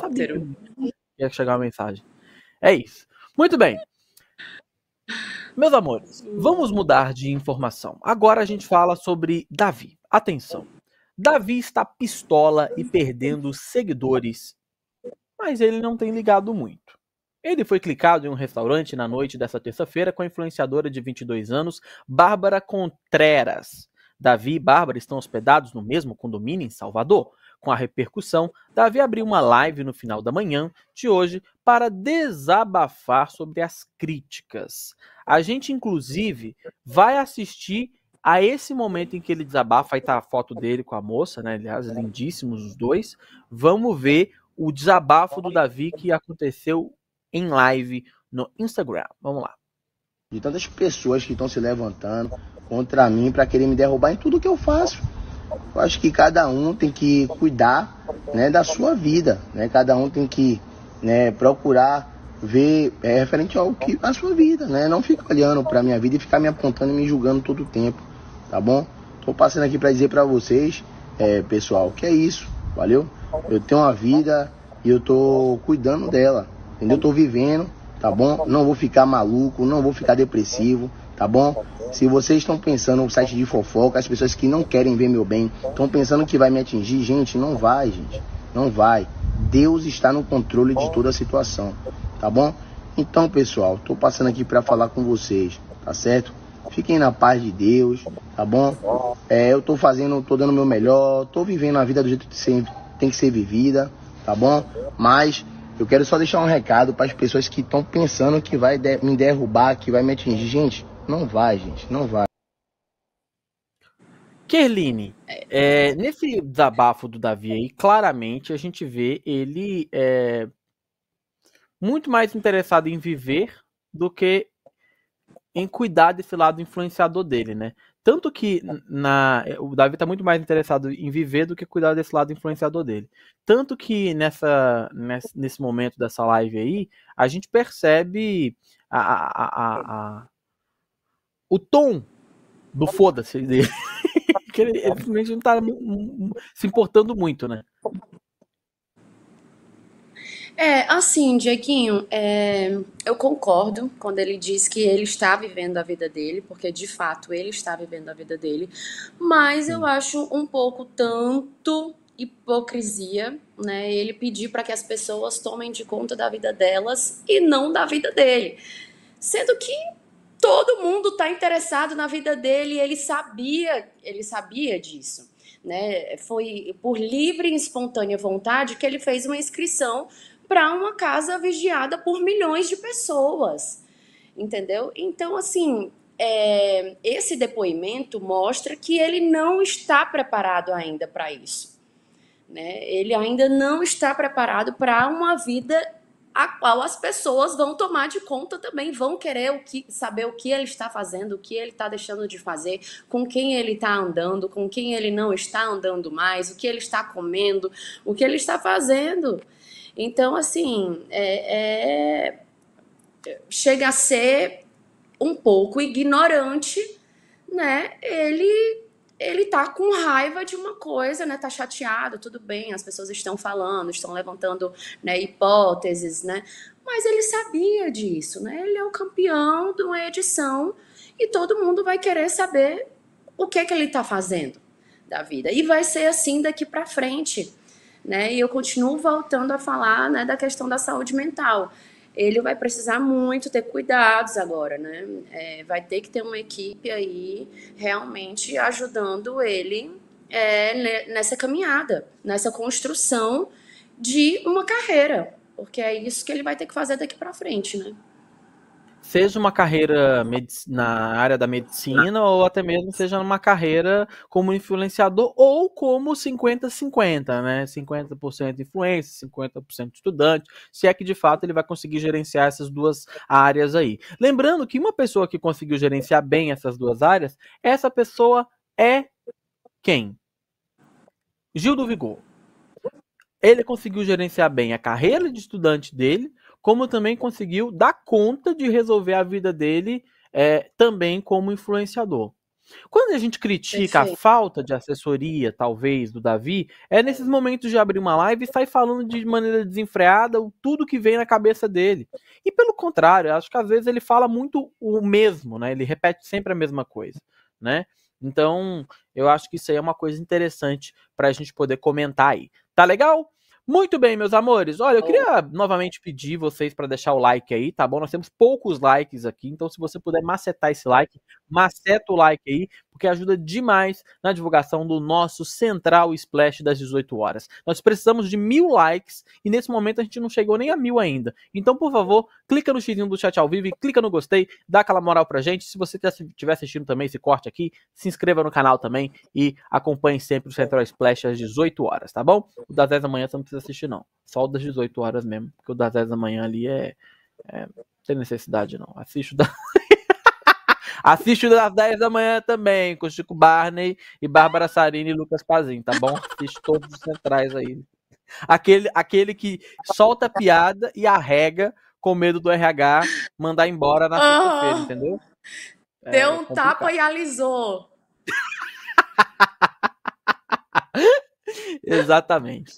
helicóptero. Ia chegar uma mensagem. É isso. Muito bem. Meus amores, vamos mudar de informação. Agora a gente fala sobre Davi. Atenção. Davi está pistola e perdendo seguidores, mas ele não tem ligado muito. Ele foi clicado em um restaurante na noite dessa terça-feira com a influenciadora de 22 anos, Bárbara Contreras. Davi e Bárbara estão hospedados no mesmo condomínio em Salvador. Com a repercussão, Davi abriu uma live no final da manhã de hoje para desabafar sobre as críticas. A gente, inclusive, vai assistir a esse momento em que ele desabafa. Aí tá a foto dele com a moça, né? Aliás, lindíssimos os dois. Vamos ver o desabafo do Davi que aconteceu em live no Instagram. Vamos lá. De tantas pessoas que estão se levantando contra mim para querer me derrubar em tudo que eu faço. Eu acho que cada um tem que cuidar, né, da sua vida, né? Cada um tem que, né, procurar ver referente ao que a sua vida, né? Não ficar olhando para minha vida e ficar me apontando e me julgando todo o tempo, tá bom? Tô passando aqui para dizer para vocês, pessoal, que é isso, valeu? Eu tenho uma vida e eu tô cuidando dela, entendeu? Eu tô vivendo, tá bom? Não vou ficar maluco, não vou ficar depressivo, tá bom? Se vocês estão pensando no site de fofoca, as pessoas que não querem ver meu bem, estão pensando que vai me atingir, gente, não vai, gente. Não vai. Deus está no controle de toda a situação, tá bom? Então, pessoal, tô passando aqui para falar com vocês, tá certo? Fiquem na paz de Deus, tá bom? Tô dando o meu melhor, tô vivendo a vida do jeito que tem que ser vivida, tá bom? Mas eu quero só deixar um recado para as pessoas que estão pensando que vai me derrubar, que vai me atingir. Gente, não vai. Kerline, nesse desabafo do Davi aí, claramente a gente vê ele muito mais interessado em viver do que em cuidar desse lado influenciador dele, né? Tanto que o Davi tá muito mais interessado em viver do que cuidar desse lado influenciador dele. Tanto que nesse momento dessa live aí, a gente percebe o tom do foda-se dele. Ele simplesmente não tá se importando muito, né? Assim, Dieguinho, eu concordo quando ele diz que ele está vivendo a vida dele, porque de fato ele está vivendo a vida dele, mas eu acho um pouco tanto hipocrisia, né, ele pedir para que as pessoas tomem de conta da vida delas e não da vida dele, sendo que todo mundo está interessado na vida dele e ele sabia disso. Né? Foi por livre e espontânea vontade que ele fez uma inscrição para uma casa vigiada por milhões de pessoas, entendeu? Então, assim, esse depoimento mostra que ele não está preparado ainda para isso, né? Ele ainda não está preparado para uma vida a qual as pessoas vão tomar de conta também, vão querer saber o que ele está fazendo, o que ele está deixando de fazer, com quem ele está andando, com quem ele não está andando mais, o que ele está comendo, o que ele está fazendo. Então, assim, chega a ser um pouco ignorante, né? Ele tá com raiva de uma coisa, né? Tá chateado, tudo bem, as pessoas estão falando, estão levantando, né, hipóteses, né? Mas ele sabia disso, né? Ele é o campeão de uma edição e todo mundo vai querer saber o que ele tá fazendo da vida. E vai ser assim daqui para frente, né? E eu continuo voltando a falar, né, da questão da saúde mental. Ele vai precisar muito ter cuidados agora, né? Vai ter que ter uma equipe aí realmente ajudando ele nessa caminhada, nessa construção de uma carreira, porque é isso que ele vai ter que fazer daqui para frente, né? Seja uma carreira na área da medicina ou até mesmo seja uma carreira como influenciador ou como 50-50, né? 50% influência, 50% estudante, se é que de fato ele vai conseguir gerenciar essas duas áreas aí. Lembrando que uma pessoa que conseguiu gerenciar bem essas duas áreas, essa pessoa é quem? Gil do Vigor. Ele conseguiu gerenciar bem a carreira de estudante dele, como também conseguiu dar conta de resolver a vida dele também como influenciador. Quando a gente critica a falta de assessoria, talvez, do Davi, é nesses momentos de abrir uma live e sair falando de maneira desenfreada tudo que vem na cabeça dele. E pelo contrário, acho que às vezes ele fala muito o mesmo, né? Ele repete sempre a mesma coisa, né? Então, eu acho que isso aí é uma coisa interessante para a gente poder comentar aí. Tá legal? Muito bem, meus amores. Olha, eu queria novamente pedir vocês para deixar o like aí, tá bom? Nós temos poucos likes aqui, então se você puder macetar esse like, maceta o like aí, porque ajuda demais na divulgação do nosso Central Splash das 18 horas. Nós precisamos de 1000 likes e nesse momento a gente não chegou nem a 1000 ainda. Então, por favor, clica no xizinho do chat ao vivo e clica no gostei, dá aquela moral pra gente. Se você estiver assistindo também esse corte aqui, se inscreva no canal também e acompanhe sempre o Central Splash às 18 horas, tá bom? O das 10 da manhã também assistir não, só o das 18 horas mesmo, porque o das 10 da manhã ali não tem necessidade não, assisto das 10 da manhã também, com Chico Barney e Bárbara Sarini e Lucas Pazinho, tá bom? Assisto todos os centrais aí, aquele que solta piada e arrega com medo do RH mandar embora na sexta-feira, entendeu? Deu um complicado. Tapa e alisou. Exatamente.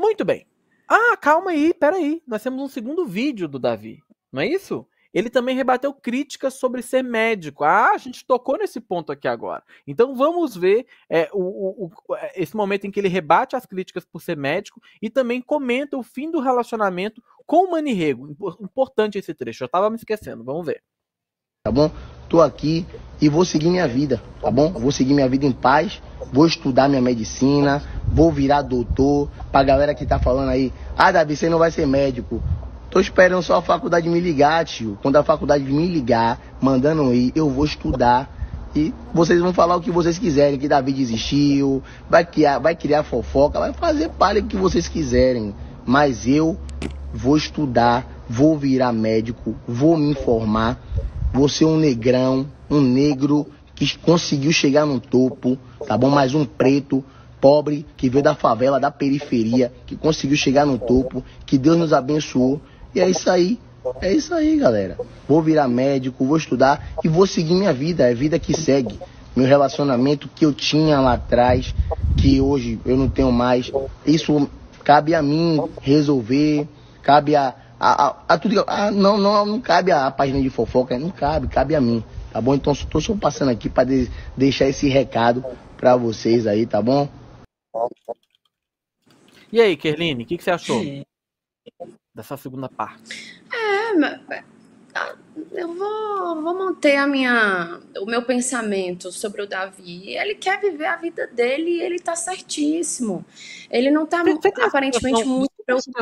Muito bem. Ah, calma aí, peraí. Nós temos um segundo vídeo do Davi, não é isso? Ele também rebateu críticas sobre ser médico. Ah, a gente tocou nesse ponto aqui agora. Então vamos ver esse momento em que ele rebate as críticas por ser médico e também comenta o fim do relacionamento com o Mani Rego. Importante esse trecho, eu tava me esquecendo, vamos ver. Tá bom? Tô aqui e vou seguir minha vida, tá bom? Vou seguir minha vida em paz, vou estudar minha medicina, vou virar doutor. Pra galera que tá falando aí, ah, Davi, você não vai ser médico. Tô esperando só a faculdade me ligar, tio. Quando a faculdade me ligar, mandando eu ir, eu vou estudar. E vocês vão falar o que vocês quiserem, que Davi desistiu, vai criar fofoca, vai fazer palha o que vocês quiserem. Mas eu vou estudar, vou virar médico, vou me informar. Você é um negrão, um negro que conseguiu chegar no topo, tá bom? Mas um preto, pobre, que veio da favela, da periferia, que conseguiu chegar no topo, que Deus nos abençoou. E é isso aí, galera. Vou virar médico, vou estudar e vou seguir minha vida, é a vida que segue. Meu relacionamento que eu tinha lá atrás, que hoje eu não tenho mais, isso cabe a mim resolver, cabe não cabe a página de fofoca, não cabe a mim, tá bom? Então estou só passando aqui para deixar esse recado para vocês aí, tá bom? E aí, Kerline, o que você achou dessa segunda parte? Eu vou manter o meu pensamento sobre o Davi. Ele quer viver a vida dele e ele tá certíssimo. Ele não tá aparentemente muito preocupado.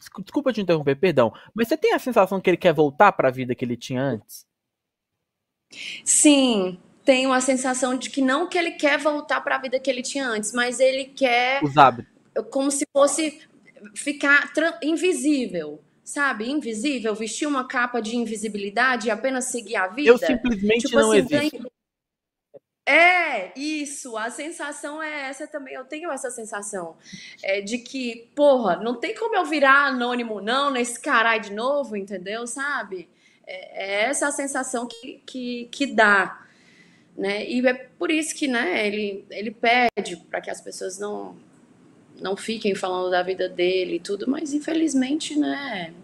Desculpa te interromper, perdão. Mas você tem a sensação que ele quer voltar para a vida que ele tinha antes? Sim, tenho a sensação de que não que ele quer voltar para a vida que ele tinha antes, mas ele quer os hábitos. Como se fosse ficar invisível. Sabe, invisível, vestir uma capa de invisibilidade e apenas seguir a vida. Eu simplesmente tipo não assim, existo. É, isso, a sensação é essa também, eu tenho essa sensação de que, porra, não tem como eu virar anônimo não, nesse caralho de novo, entendeu, sabe? É essa a sensação que dá, né, e é por isso que, né, ele pede para que as pessoas não fiquem falando da vida dele e tudo, mas infelizmente, né,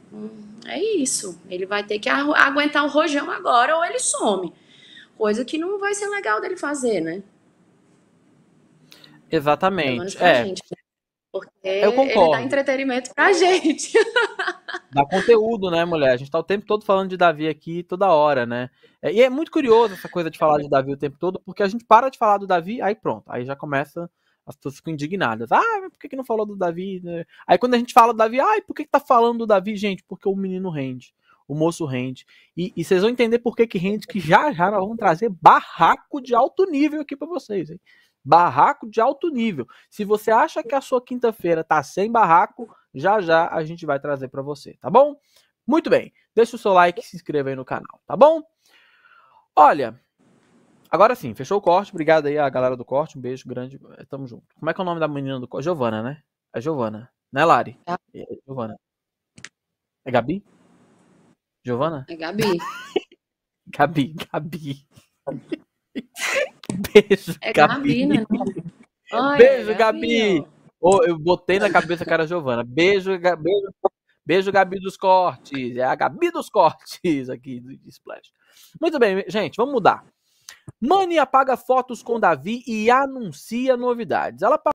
é isso. Ele vai ter que aguentar o rojão agora ou ele some. Coisa que não vai ser legal dele fazer, né? Exatamente. Gente, né? Porque eu concordo. Ele dá entretenimento pra gente. Dá conteúdo, né, mulher? A gente tá o tempo todo falando de Davi aqui, toda hora, né? E é muito curioso essa coisa de falar de Davi o tempo todo, porque a gente para de falar do Davi, aí pronto, aí já começa... As pessoas ficam indignadas. Ah, mas por que não falou do Davi? Aí quando a gente fala do Davi, ai, por que tá falando do Davi, gente? Porque o menino rende, o moço rende. E vocês vão entender por que rende, que já nós vamos trazer barraco de alto nível aqui para vocês, hein? Barraco de alto nível. Se você acha que a sua quinta-feira tá sem barraco, já a gente vai trazer para você, tá bom? Muito bem. Deixa o seu like e se inscreva aí no canal, tá bom? Olha... Agora sim, fechou o corte, obrigado aí a galera do corte, um beijo grande, tamo junto. Como é que é o nome da menina do corte? Giovana, né? É Giovana, né, Lari? É Giovana. É Gabi? Giovana? É Gabi. Gabi. Beijo, é Gabi. Gabi, né? Oi, beijo, Gabi. Oh, eu botei na cabeça que era Giovana. Beijo, Gabi. Beijo, Gabi dos Cortes. É a Gabi dos Cortes aqui do Splash. Muito bem, gente, vamos mudar. Mani apaga fotos com Davi e anuncia novidades. Ela